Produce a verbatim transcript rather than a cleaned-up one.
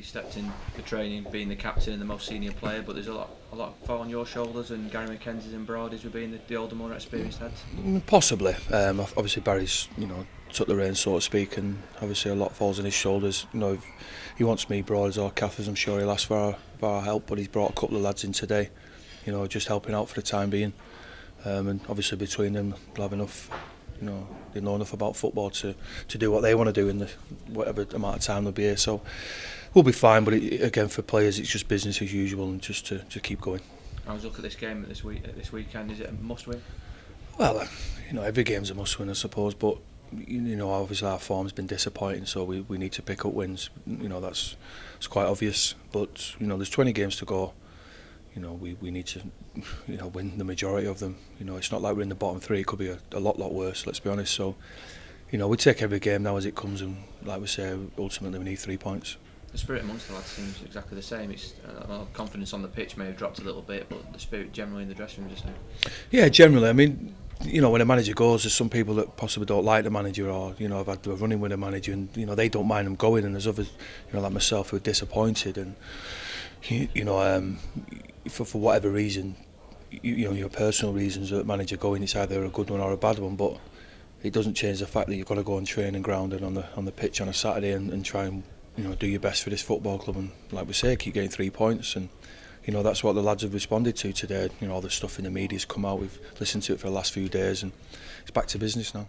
quickly stepped in for training, being the captain and the most senior player, but there's a lot a lot of fall on your shoulders, and Gary McKenzie's and Broaders were being the, the older, more experienced heads? Possibly. Um, obviously Barry's, you know, took the reins, so to speak, and obviously a lot falls on his shoulders. You know, if he wants me, Broaders or Cathers, I'm sure he'll ask for our, for our help, but he's brought a couple of lads in today, you know, just helping out for the time being. Um, and obviously between them, they'll have enough, you know, they know enough about football to, to do what they want to do in the whatever amount of time they'll be here. So we'll be fine, but it, again, for players, it's just business as usual and just to, to keep going. I was looking at this game this week, this weekend. Is it a must-win? Well, you know, every game's a must-win, I suppose, but you know, obviously our form's been disappointing, so we, we need to pick up wins. You know, that's it's quite obvious, but you know, there's twenty games to go. You know, we, we need to, you know, win the majority of them. You know, it's not like we're in the bottom three. It could be a, a lot, lot worse, let's be honest. So, you know, we take every game now as it comes, and like we say, ultimately we need three points. The spirit amongst the lads seems exactly the same. It's uh, well, confidence on the pitch may have dropped a little bit, but the spirit generally in the dressing room, just now. Yeah, generally. I mean, you know, when a manager goes, there's some people that possibly don't like the manager, or you know, I've had a running with a manager, and you know, they don't mind them going, and there's others, you know, like myself, who are disappointed, and you, you know, um, for for whatever reason, you, you know, your personal reasons that manager going, it's either a good one or a bad one, but it doesn't change the fact that you've got to go on training ground and on the on the pitch on a Saturday and, and try and, you know, do your best for this football club, and like we say, keep getting three points. And you know, that's what the lads have responded to today. You know, all the stuff in the media's come out. We've listened to it for the last few days, and it's back to business now.